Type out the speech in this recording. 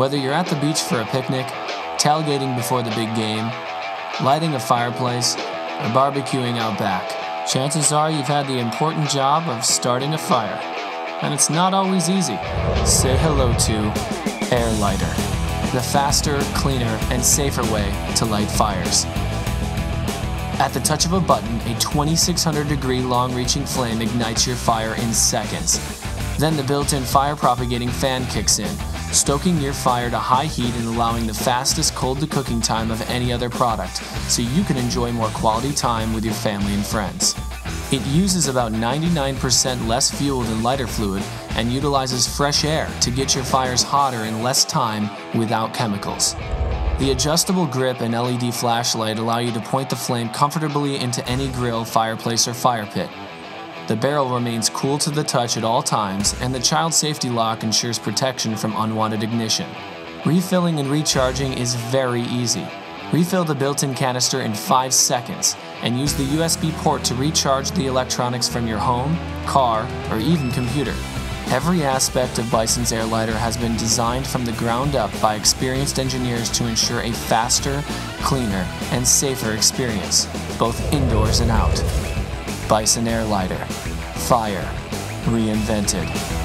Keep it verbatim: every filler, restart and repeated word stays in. Whether you're at the beach for a picnic, tailgating before the big game, lighting a fireplace, or barbecuing out back, chances are you've had the important job of starting a fire. And it's not always easy. Say hello to Airlighter, the faster, cleaner, and safer way to light fires. At the touch of a button, a twenty-six hundred degree long-reaching flame ignites your fire in seconds. Then the built-in fire propagating fan kicks in, stoking your fire to high heat and allowing the fastest cold-to-cooking time of any other product, so you can enjoy more quality time with your family and friends. It uses about ninety-nine percent less fuel than lighter fluid and utilizes fresh air to get your fires hotter in less time without chemicals. The adjustable grip and L E D flashlight allow you to point the flame comfortably into any grill, fireplace, or fire pit. The barrel remains cool to the touch at all times, and the child safety lock ensures protection from unwanted ignition. Refilling and recharging is very easy. Refill the built-in canister in five seconds, and use the U S B port to recharge the electronics from your home, car, or even computer. Every aspect of Bison's Airlighter has been designed from the ground up by experienced engineers to ensure a faster, cleaner, and safer experience, both indoors and out. Bison Airlighter. Fire. Reinvented.